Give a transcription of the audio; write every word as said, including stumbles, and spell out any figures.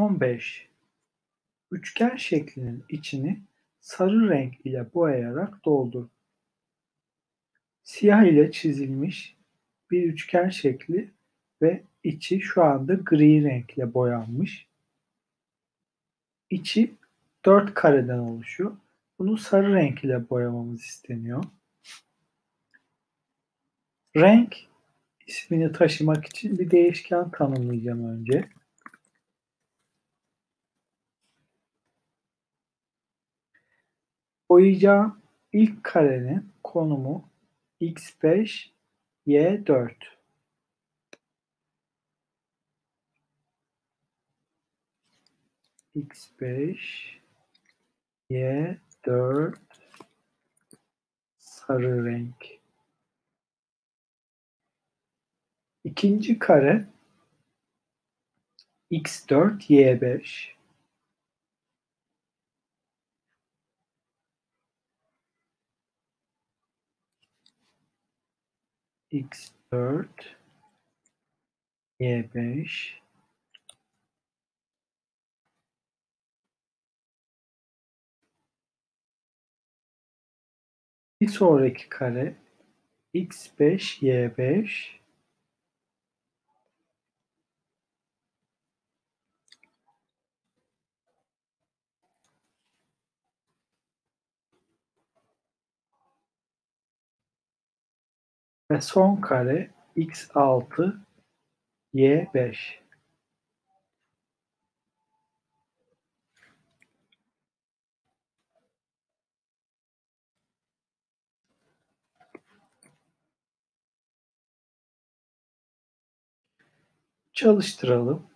on beş. Üçgen şeklinin içini sarı renk ile boyayarak doldur. Siyah ile çizilmiş bir üçgen şekli ve içi şu anda gri renkle boyanmış. İçi dört kareden oluşuyor. Bunu sarı renk ile boyamamız isteniyor. Renk ismini taşımak için bir değişken tanımlayacağım önce. Boyayacağım ilk karenin konumu x beş, y dört. x beş, y dört, sarı renk. İkinci kare x dört, y beş. x dört, y beş. Bir sonraki kare x beş, y beş. Ve son kare x altı, y beş. Çalıştıralım.